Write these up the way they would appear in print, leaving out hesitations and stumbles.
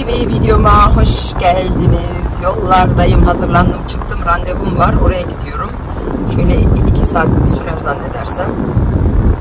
Yeni bir videoma hoş geldiniz. Yollardayım, hazırlandım, çıktım, randevum var, oraya gidiyorum. Şöyle 2 saat sürer zannedersem.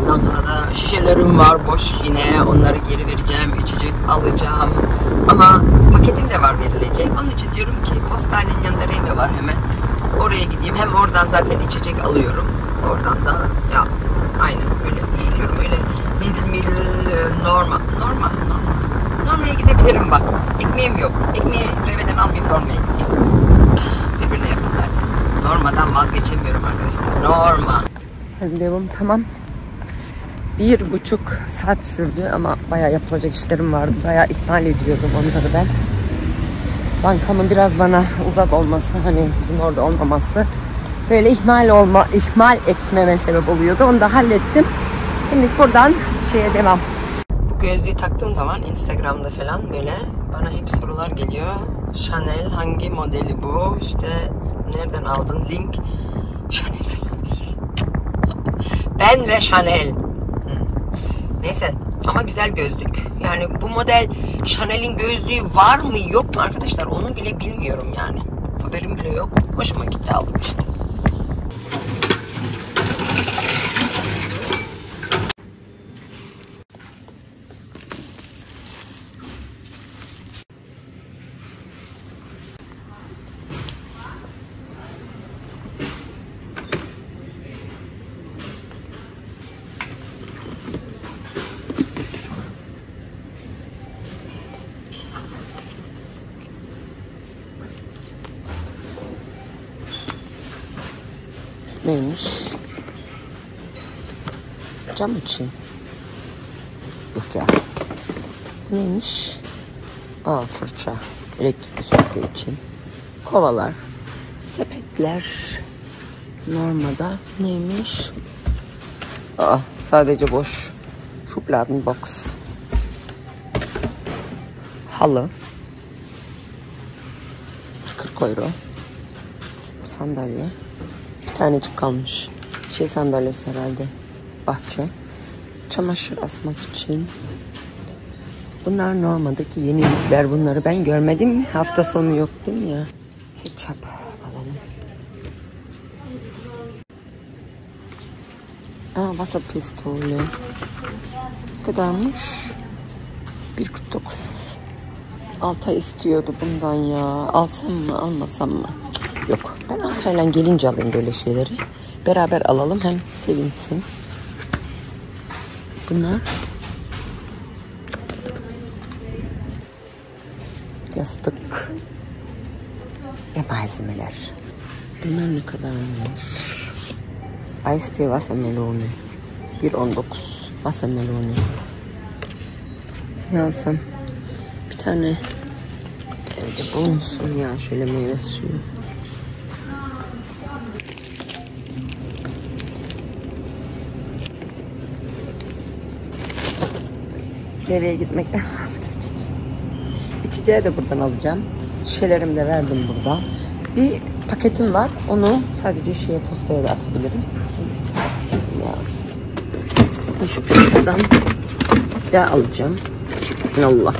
Ondan sonra da şişelerim var boş, yine onları geri vereceğim, içecek alacağım ama paketim de var verilecek. Onun için diyorum ki postanenin yanında Reyme var, hemen oraya gideyim, hem oradan zaten içecek alıyorum, oradan da ya aynen öyle düşünüyorum. Öyle Lidl normal Norma'ya gidebilirim bak. Ekmeğim yok. Ekmeği Reve'den almayıp Norma'ya gideyim. Birbirine yakın zaten. Norma'dan vazgeçemiyorum arkadaşlar. Norma. Randevum tamam. 1,5 saat sürdü ama bayağı yapılacak işlerim vardı. Bayağı ihmal ediyordum onları ben. Bankamın biraz bana uzak olması, hani bizim orada olmaması böyle ihmal etmeme sebep oluyordu. Onu da hallettim. Şimdi buradan şeye devam. Gözlüğü taktığım zaman Instagram'da falan böyle bana hep sorular geliyor. Chanel hangi modeli bu? İşte nereden aldın? Link. Chanel falan değil. Ben ve Chanel. Neyse ama güzel gözlük. Yani bu model Chanel'in gözlüğü var mı yok mu arkadaşlar? Onu bile bilmiyorum yani. Haberim bile yok. Hoşuma gitti, aldım işte. Neymiş? Cam için. Yok ya. Neymiş? Aa, fırça. Elektrikli süpürge için. Kovalar. Sepetler. Normada neymiş? Aa, sadece boş. Şubladen box. Halı. 40 €. Sandalye. Tanecik kalmış. Şey sandalyesi herhalde. Bahçe. Çamaşır asmak için. Bunlar Norma'daki yenilikler. Bunları ben görmedim. Hafta sonu yoktum ya. Bir çap alalım. Aa, vasa pistolü. Bu kadarmış. 1,49. 6 ay istiyordu bundan ya. Alsam mı almasam mı? Yok. Ben Altay'la gelince alayım böyle şeyleri. Beraber alalım, hem sevinsin. Bunlar yastık ve malzemeler. Bunlar ne kadarmış? Ice tea vasa meloni. 1,19 vasa meloni. Ne alsam? Bir tane evde bulunsun ya, şöyle meyve suyu. Nereye gitmekten vazgeçtim. İçeceği de buradan alacağım. Şişelerimi de verdim burada. Bir paketim var. Onu sadece şeye, postaya da atabilirim. Vazgeçtim ya. Ben şu postadan daha alacağım. Allah.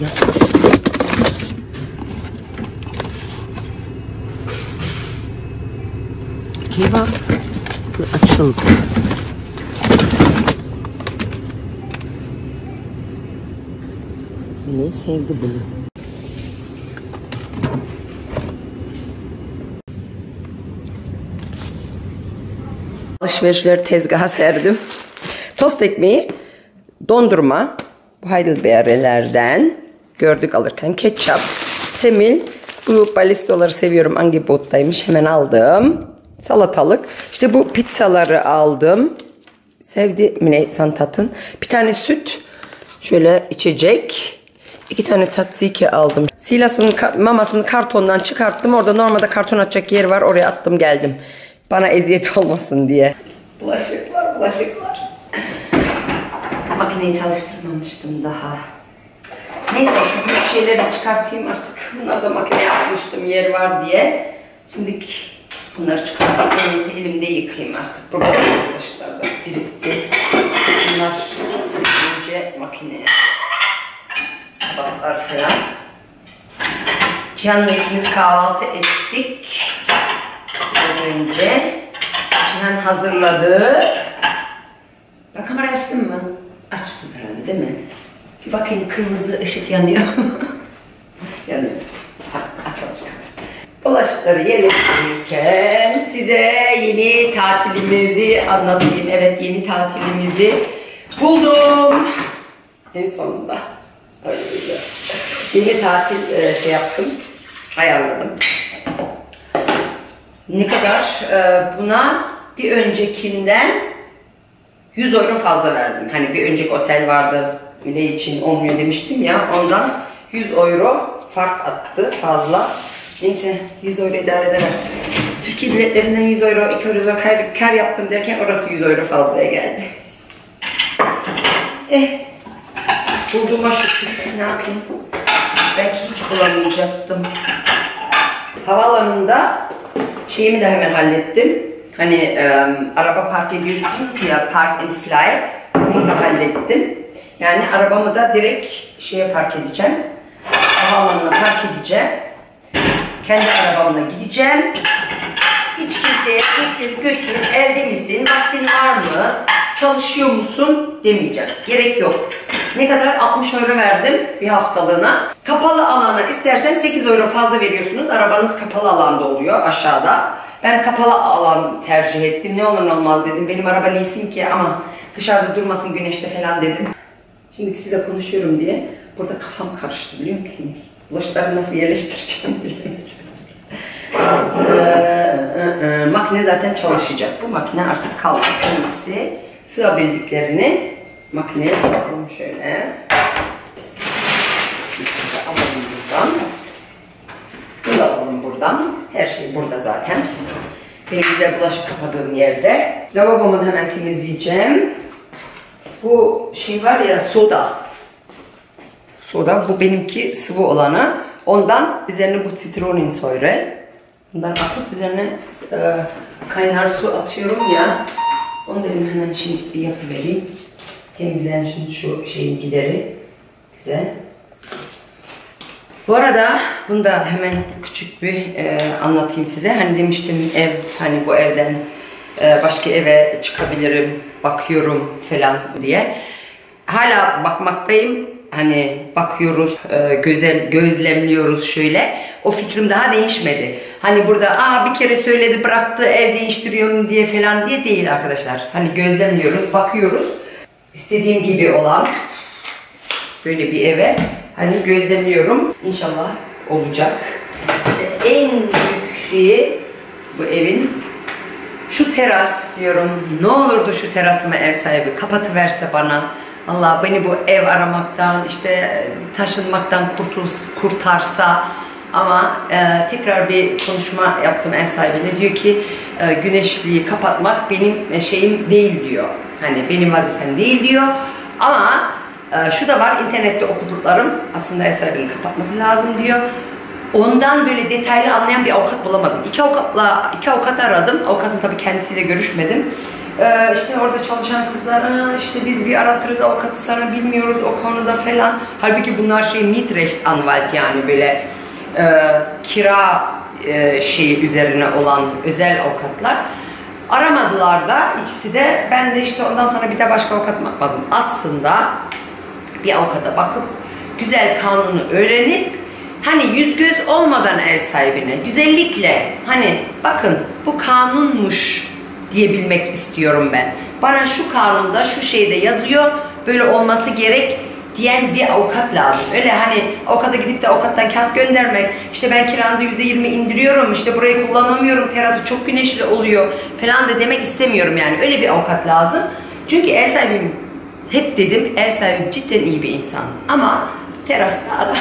Yapmış. Kebap açıldı. Bile sevdi bunu. Alışverişleri tezgaha serdim. Tost ekmeği, dondurma, bu Heidelberg'lerden gördük alırken, ketçap, semil, bu balistoları seviyorum, Angebot'taymış, hemen aldım. Salatalık, işte bu pizzaları aldım. Sevdi Mine Santat'ın. Bir tane süt, şöyle içecek. 2 tane tatsiki aldım. Silas'ın mamasını kartondan çıkarttım. Orada Norma'da karton atacak yer var. Oraya attım geldim. Bana eziyet olmasın diye. Bulaşıklar. Makineyi çalıştırmamıştım daha. Neyse şu büyük şeyleri çıkartayım artık. Bunları da makineye atmıştım yer var diye. Şimdi bunları çıkartıp elimde yıkayayım artık. Burada bulaşıklar da birikti. Bunlar gitsin önce makineye. patlar falan. Cihan'la ikimiz kahvaltı ettik az önce. Cihan hazırladı. Bak, kamera açtın mı? Açtım herhalde, değil mi? Bir bakayım, kırmızı ışık yanıyor. Yanıyor. Açalım kamerayı. Bulaşıkları yerleştirirken size yeni tatilimizi anlatayım. Evet, yeni tatilimizi buldum. En sonunda. Öyle güzel. Yeni tatil şey yaptım. Ayarladım. Ne kadar? Buna bir öncekinden 100 euro fazla verdim. Hani bir önceki otel vardı. Ne için olmuyor demiştim ya. Ondan 100 euro fark attı fazla. Neyse, 100 euro idare eder artık. Türkiye biletlerinden 100 euro, 2 euro kar yaptım derken orası 100 euro fazlaya geldi. Bulduğuma şükür. Ne yapayım? Belki hiç kullanmayacaktım. Havaalanında şeyimi de hemen hallettim. Hani araba park ediyorsunuz ya, park and fly. Bunu da hallettim. Yani arabamı da direkt şeye park edeceğim. Havaalanına park edeceğim. Kendi arabamla gideceğim. Hiç kimseye götür, evde misin, vaktin var mı, çalışıyor musun demeyeceğim. Gerek yok. Ne kadar? 60 euro verdim bir haftalığına. Kapalı alana istersen 8 euro fazla veriyorsunuz. Arabanız kapalı alanda oluyor aşağıda. Ben kapalı alan tercih ettim. Ne olur ne olmaz dedim. Benim araba leasing ki, ama dışarıda durmasın güneşte falan dedim. Şimdi size konuşuyorum diye burada kafam karıştı, biliyor musunuz? Bulaşıkları nasıl yerleştireceğim bilemedim. Makine zaten çalışacak. Bu makine artık kaldı. Kendisi sığabildiklerini makineye koyalım şöyle. Alalım buradan. Bunu da alalım buradan. Her şey burada zaten. Benim güzel bulaşık kapadığım yerde. Lavabomu da hemen temizleyeceğim. Bu şey var ya, soda. Soda, bu benimki sıvı olanı. Ondan üzerine bu sitronin soyre. Bundan atıp üzerine kaynar su atıyorum ya. Onu dedim hemen şimdi bir yapıvereyim. Temizlensin şu şeyin gideri. Güzel. Bu arada bunu da hemen küçük bir anlatayım size. Hani demiştim ev, hani bu evden başka eve çıkabilirim, bakıyorum falan diye. Hala bakmaktayım. Hani bakıyoruz, gözlemliyoruz şöyle. O fikrim daha değişmedi. Hani burada bir kere söyledi, bıraktı, ev değiştiriyorum diye falan diye değil arkadaşlar. Hani gözlemliyoruz, bakıyoruz. İstediğim gibi olan böyle bir eve hani gözlemliyorum. İnşallah olacak. İşte en büyük şeyi bu evin. Şu teras diyorum, ne olurdu şu terasımı ev sahibi kapatıverse bana. Allah beni bu ev aramaktan, işte taşınmaktan kurtarsa. Ama tekrar bir konuşma yaptım ev sahibiyle. Diyor ki güneşliği kapatmak benim şeyim değil diyor. Hani benim vazifem değil diyor. Ama şu da var, internette okuduklarım aslında ev sahibinin kapatması lazım diyor. Ondan böyle detaylı anlayan bir avukat bulamadım. İki avukat aradım. Avukatın tabii kendisiyle görüşmedim. İşte orada çalışan kızlara, işte biz bir aratırız avukatı sana, bilmiyoruz o konuda falan. Halbuki bunlar şey Mietrecht Anwalt, yani böyle kira şeyi üzerine olan özel avukatlar. Aramadılar da ikisi de. Ben de işte ondan sonra bir de başka avukat bakmadım. Aslında bir avukata bakıp güzel kanunu öğrenip hani yüz göz olmadan ev sahibine güzellikle hani bakın bu kanunmuş diyebilmek istiyorum ben. Bana şu kanunda şu şeyde yazıyor, böyle olması gerek diyen bir avukat lazım. Öyle hani avukata gidip de avukattan kağıt göndermek, işte ben kiranızı %20 indiriyorum, işte burayı kullanamıyorum, terası çok güneşli oluyor falan da demek istemiyorum yani. Öyle bir avukat lazım. Çünkü ev sahibim, hep dedim ev sahibim cidden iyi bir insan. Ama terasta adam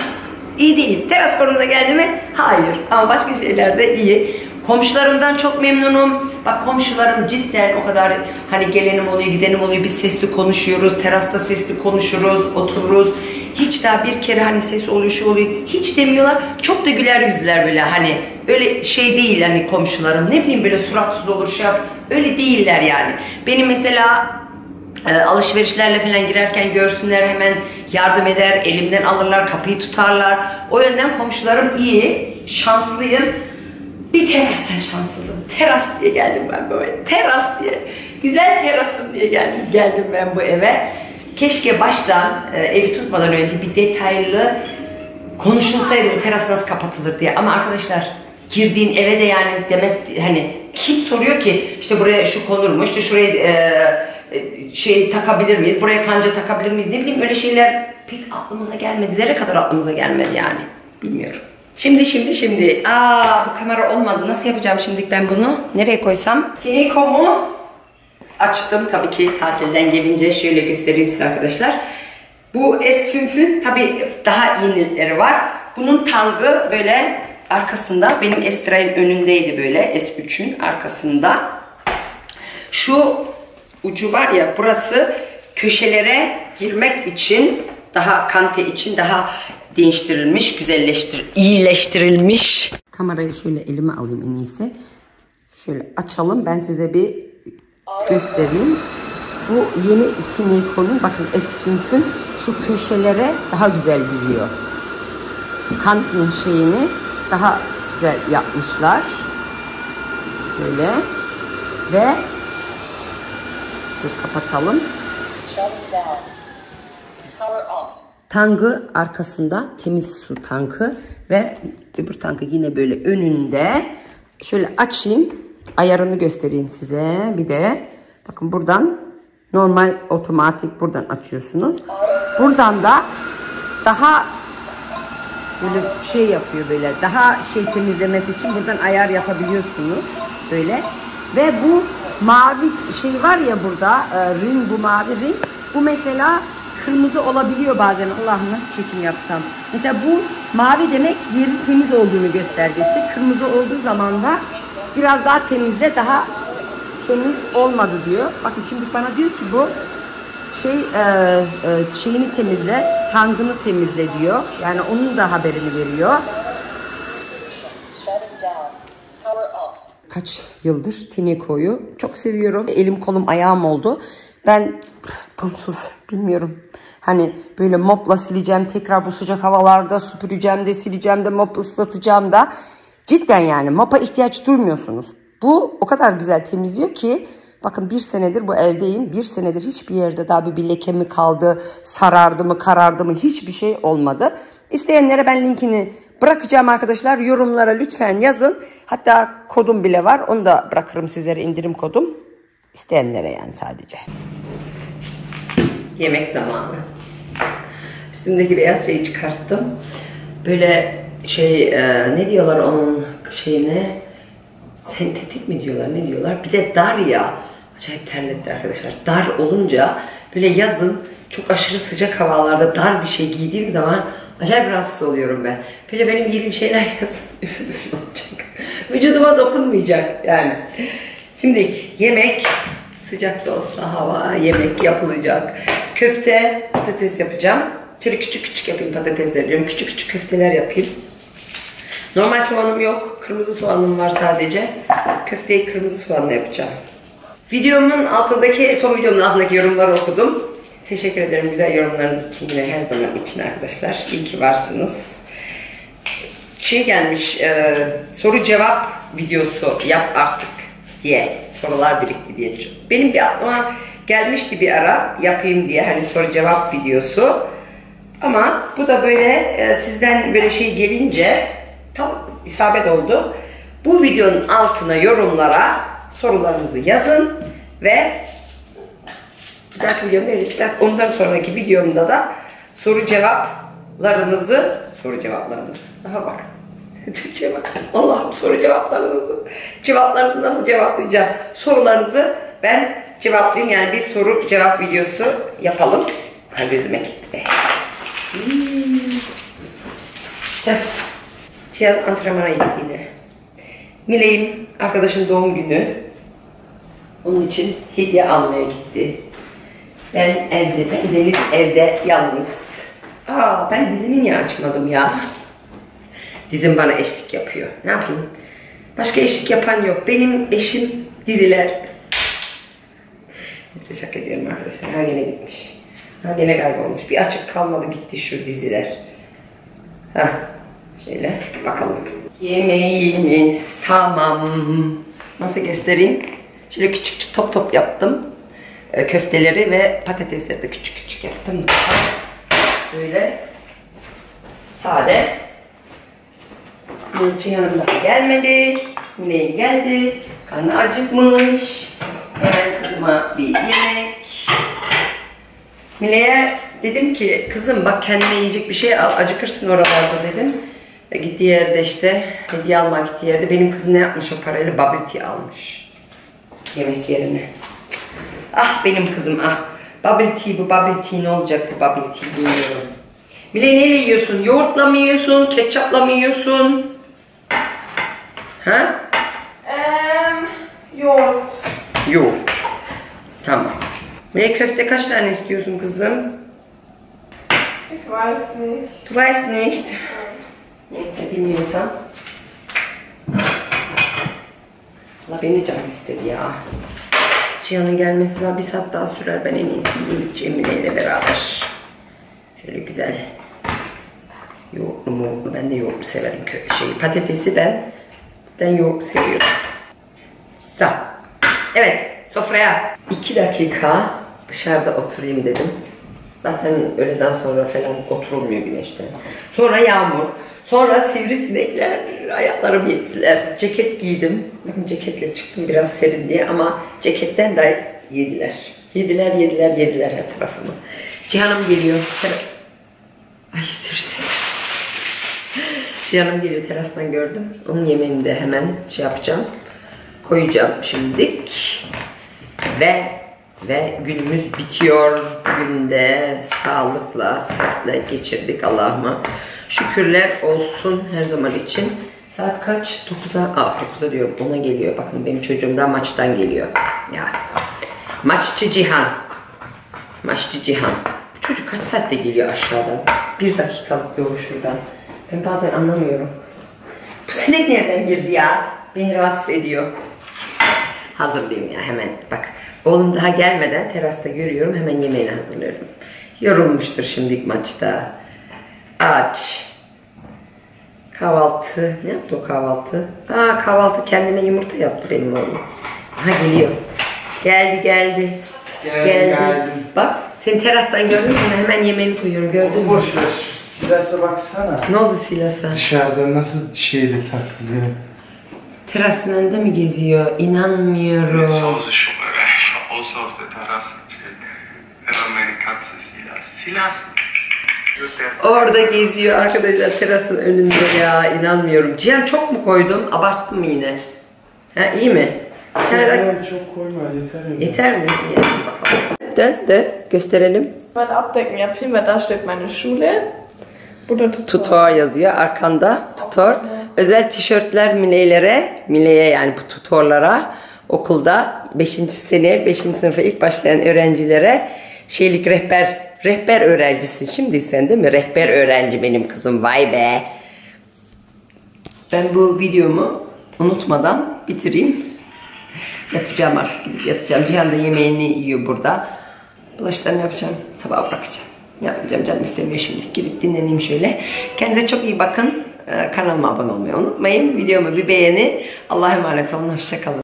iyi değil. Teras konusunda geldi mi? Hayır. Ama başka şeylerde iyi. Komşularımdan çok memnunum. Bak, komşularım cidden o kadar hani gelenim oluyor, gidenim oluyor. Biz sesli konuşuyoruz. Terasta sesli konuşuruz, otururuz. Hiç daha bir kere hani ses oluyor, şu oluyor. Hiç demiyorlar. Çok da güler yüzler böyle hani. Öyle şey değil hani komşularım. Ne bileyim böyle suratsız olur, şey yap. Öyle değiller yani. Benim mesela alışverişlerle falan girerken görsünler hemen yardım eder, elimden alırlar, kapıyı tutarlar. O yönden komşularım iyi, şanslıyım. Bir terastan şanssızım. Teras diye geldim ben bu eve. Teras diye. Güzel terasım diye geldim ben bu eve. Keşke baştan evi tutmadan önce bir detaylı konuşulsaydı bu teras nasıl kapatılır diye. Ama arkadaşlar girdiğin eve de yani demez hani kim soruyor ki işte buraya şu konur mu, işte şuraya şey takabilir miyiz, buraya kanca takabilir miyiz, ne bileyim öyle şeyler pek aklımıza gelmedi, zerre kadar aklımıza gelmedi yani, bilmiyorum. Şimdi bu kamera olmadı, nasıl yapacağım şimdi ben bunu, nereye koysam? Tinikomu açtım tabii ki tatilden gelince, şöyle göstereyim size arkadaşlar. Bu esfünfün tabii daha iğneleri var, bunun tangı böyle arkasında, benim Estra'nın önündeydi böyle, S3'ün arkasında. Şu ucu var ya, burası köşelere girmek için, daha kante için daha değiştirilmiş, iyileştirilmiş. Kamerayı şöyle elime alayım en iyisi. Şöyle açalım, ben size bir göstereyim. Bu yeni Tiniko'nun, bakın S3'ün şu köşelere daha güzel giriyor. Kantin şeyini daha güzel yapmışlar. Böyle. Ve dur kapatalım. Tankı arkasında, temiz su tankı ve öbür tankı yine böyle önünde. Şöyle açayım. Ayarını göstereyim size. Bir de bakın buradan normal otomatik buradan açıyorsunuz. Buradan da daha böyle şey yapıyor, böyle daha şey temizlemesi için buradan ayar yapabiliyorsunuz böyle. Ve bu mavi şey var ya burada, ring, bu mavi ring, bu mesela kırmızı olabiliyor bazen. Allah'ım nasıl çekim yapsam. Mesela bu mavi demek yeri temiz olduğunu göstergesi, kırmızı olduğu zaman da biraz daha temizle, daha temiz olmadı diyor. Bakın şimdi bana diyor ki bu şeyini temizle, tangını temizle diyor. Yani onun da haberini veriyor. Kaç yıldır Tiniko'yu çok seviyorum. Elim kolum ayağım oldu. Ben bumsuz bilmiyorum. Hani böyle mopla sileceğim, tekrar bu sıcak havalarda süpüreceğim de, sileceğim de, mop ıslatacağım da. Cidden yani mopa ihtiyaç duymuyorsunuz. Bu o kadar güzel temizliyor ki. Bakın bir senedir bu evdeyim. Bir senedir hiçbir yerde daha bir leke mi kaldı, sarardı mı, karardı mı, hiçbir şey olmadı. İsteyenlere ben linkini bırakacağım arkadaşlar. Yorumlara lütfen yazın. Hatta kodum bile var. Onu da bırakırım sizlere, indirim kodum. İsteyenlere yani sadece. Yemek zamanı. Üstümdeki beyaz şeyi çıkarttım. Böyle şey ne diyorlar onun şeyine? Sentetik mi diyorlar, ne diyorlar? Bir de dar ya. Acayip terletti arkadaşlar. Dar olunca böyle yazın çok aşırı sıcak havalarda dar bir şey giydiğim zaman acayip rahatsız oluyorum ben. Böyle benim giydiğim şeyler yazın üfür üfür olacak. Vücuduma dokunmayacak yani. Şimdi yemek, sıcak da olsa hava, yemek yapılacak. Köfte, patates yapacağım. Şöyle küçük küçük yapayım patatesleri. Küçük küçük köfteler yapayım. Normal soğanım yok. Kırmızı soğanım var sadece. Köfteyi kırmızı soğanla yapacağım. Videomun altındaki, son videomun altındaki yorumları okudum. Teşekkür ederim güzel yorumlarınız için. Yine her zaman için arkadaşlar. İyi ki varsınız. Şey gelmiş, soru cevap videosu yap artık diye. Sorular birikti diye. Benim bir aklıma gelmişti bir ara yapayım diye. Hani soru cevap videosu. Ama bu da böyle sizden böyle şey gelince tam isabet oldu. Bu videonun altına, yorumlara sorularınızı yazın ve bir dahaki videomda, ondan sonraki videomda da soru cevaplarınızı aha bak Türkçe bak, Allah'ım, cevaplarınızı nasıl cevaplayacağım, sorularınızı ben cevaplayayım yani, bir soru cevap videosu yapalım. Hadi gözüme gitti be. Cihan antrenmana gittiğinde. Mileyim, arkadaşın doğum günü. Onun için hediye almaya gitti. Ben Deniz evde yalnız. Ben dizimi niye açmadım ya? Dizim bana eşlik yapıyor. Ne yapayım? Başka eşlik yapan yok. Benim eşim diziler. Neyse, şaka ediyorum arkadaşlar. Her yere gitmiş. Ha, yine kaybolmuş. Bir açık kalmadı, gitti şu diziler. Ha, şöyle bakalım. Yemeğimiz tamam. Nasıl göstereyim? Şöyle küçük küçük top top yaptım. Köfteleri ve patatesleri de küçük küçük yaptım. Böyle sade. Bunun yanımdan gelmedi. Yemeği geldi. Karnı acıkmış. Hemen kızıma bir yemek. Mile'ye dedim ki kızım bak kendine yiyecek bir şey al, acıkırsın oralarda dedim. Ve gittiği yerde işte hediye almak gittiği yerde benim kızım ne yapmış o parayla bubble tea almış. Yemek yerine. Ah benim kızım ah. Bubble tea bu bubble tea ne olacak bu bubble tea bilmiyorum. Mile neyle yiyorsun? Yoğurtla mı yiyorsun? Ketçapla mı yiyorsun? Ha? Yoğurt. Yoğurt. Tamam. Mile köfte kaç tane istiyorsun kızım? Ich weiß nicht. Du weißt nicht. Neyse bilmiyorsam. Allah beni canım istedi ya. Cihan'ın gelmesi daha bir saat daha sürer. Ben en iyisi yiyeceğim Mile ile beraber. Şöyle güzel. Yoğurtlu mu? Ben de yoğurtlu severim. Patatesi ben yoğurtlu seviyorum. Sağ. Evet. Sofraya. 2 dakika dışarıda oturayım dedim. Zaten öğleden sonra falan oturulmuyor güneşte. Sonra yağmur. Sonra sivrisinekler. Ayaklarım yediler. Ceket giydim. Bakın ceketle çıktım biraz serin diye ama ceketten de yediler. Yediler her tarafımı. Cihan'ım geliyor. Ay sürüsüz. Cihan'ım geliyor terastan gördüm. Onun yemeğini de hemen şey yapacağım. Koyacağım şimdilik. Ve günümüz bitiyor. Bugün de sağlıkla, sıhhatle geçirdik Allah'ıma. Şükürler olsun her zaman için. Saat kaç? 9'a diyorum. 10'a geliyor. Bakın benim çocuğum da maçtan geliyor. Ya. Maççı Cihan. Maççı Cihan. Bu çocuk kaç saatte geliyor aşağıdan? 1 dakikalık yolu şuradan. Ben bazen anlamıyorum. Bu sinek nereden girdi ya? Beni rahatsız ediyor. Hazırlayayım ya hemen. Bak oğlum daha gelmeden terasta görüyorum. Hemen yemeğini hazırlıyorum. Yorulmuştur şimdilik maçta. Aç. Kahvaltı. Ne yaptı o kahvaltı? Aa kahvaltı kendine yumurta yaptı benim oğlum. Aha geliyor. Geldi. Geldi. Bak seni terastan gördüm sana hemen yemeğini koyuyorum gördün mü? Boş ver şu silasa baksana. Ne oldu silasa? Dışarıda nasıl şeyle takılıyor? Terasın önünde mi geziyor? İnanmıyorum. Evet, soğuzu şu böyle. O soğuzda teras. Fenomenin katsı silas. Orada geziyor arkadaşlar terasın önünde ya. İnanmıyorum. Cihan çok mu koydum? Abarttım mı yine? Ha iyi mi? Çok koyma yeter. Yeter mi? De gösterelim. Ben abdecken yapayım ve da steht meine Schule. Burada tutor yazıyor arkanda tutor. Özel tişörtler Mile'ye yani bu tutorlara okulda 5. sene 5. sınıfa ilk başlayan öğrencilere şeylik rehber öğrencisin şimdi sen değil mi? Rehber öğrenci benim kızım vay be. Ben bu videomu unutmadan bitireyim. Yatacağım artık gidip yatacağım. Cihan da yemeğini yiyor burada. Bulaşıklarını yapacağım. Sabaha bırakacağım. Yapmayacağım canım istemiyor şimdi. Gidip dinleneyim şöyle. Kendinize çok iyi bakın. Kanalıma abone olmayı unutmayın. Videomu bir beğeni. Allah'a emanet olun. Hoşçakalın.